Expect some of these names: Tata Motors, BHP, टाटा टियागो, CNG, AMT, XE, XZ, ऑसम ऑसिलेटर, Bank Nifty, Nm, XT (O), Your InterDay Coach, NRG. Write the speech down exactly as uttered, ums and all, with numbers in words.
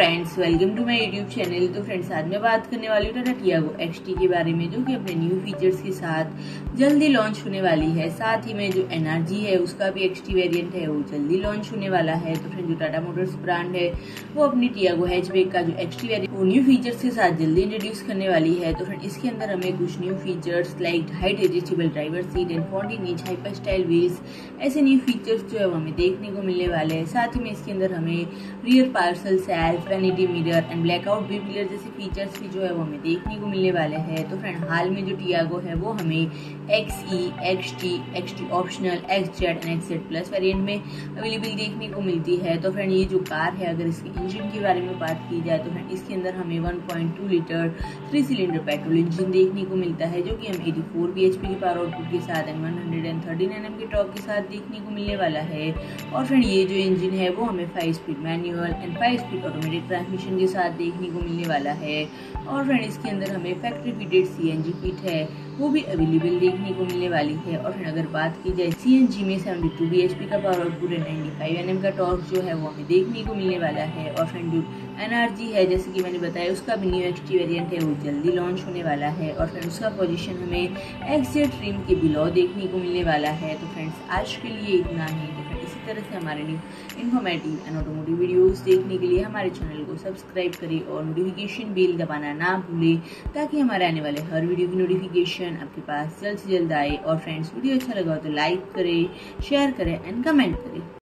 Friends welcome to my YouTube channel. तो friends आज मैं बात करने वाली हूँ टाटा टियागो एक्सटी के बारे में, जो कि अपने न्यू फीचर्स के साथ जल्दी लॉन्च होने वाली है। साथ ही में जो एनआरजी है उसका भी एक्सटी वेरिएंट है वो जल्दी लॉन्च होने वाला है। तो फ्रेंड जो टाटा मोटर्स ब्रांड है वो अपनी टियागो हैचबैक का जो एक्सटी वेरिएंट वो न्यू फीचर्स के साथ जल्दी इंट्रोड्यूस करने वाली है। तो फ्रेंड इसके अंदर हमें कुछ new features like height adjustable driver seat and fourteen inch hyper style wheels, ऐसे न्यू फीचर्स जो है हमें देखने को मिलने वाले हैं। साथ ही में इसके अंदर हमें rear parcel shelf, vanity mirror and blackout B mirror जैसे फीचर्स भी जो है वो हमें देखने को मिलने वाले हैं। तो फ्रेंड हाल में जो टियागो है वो हमें XE, XT, XT optional, XZ and XZ plus variant में अवेलेबल देखने को मिलती है। तो फ्रेंड ये जो कार है, अगर इसके इंजन के बारे में बात की जाए तो फ्रेंड इसके अंदर हमें one point two litre three cylinder petrol engine देखने को मिलता है, जो कि हमें eighty four B H P के पावर आउटपुट के साथ and one hundred and thirteen N M के टॉप के साथ देखने को मिलने वाला है। और फ्रेंड ये जो इंजन है वो हमें five speed manual and five speed automatic transmission के साथ देखने को मिलने वाला है। और फ्रेंड इसके अंदर हमें फैक्ट्री फिटेड सीएनजी किट है वो भी अवेलेबल देखने को मिलने वाली है। और फ्रेंड अगर बात की जाए सीएनजी में सेवेंटी टू बीएचपी का power output and ninety five Nm का टॉर्क जो है वो हमें देखने को मिलने वाला है। और फ्रेंड जो एनआरजी है, जैसे कि मैंने बताया, उसका भी न्यू एक्सटी वेरिएंट है वो जल्दी लॉन्च होने वाला है। और फ्रेंड उसका पोजीशन हमें एक्सजेड ट्रिम के बिलो देखने को मिलने वाला है। तो फ्रेंड्स आज के लिए इतना ही। तो फ्रेंड इसी तरह से हमारे new informative and automotive videos देखने के लिए हमारे चैनल को सब्सक्राइब करें और नोटिफिकेशन बेल दबाना ना भूलें, ताकि हमारे आने वाले हर वीडियो की नोटिफिकेशन आपके पास जल्द से जल्द आए। और फ्रेंड्स वीडियो अच्छा लगा तो लाइक करें, शेयर करें एंड कमेंट करें।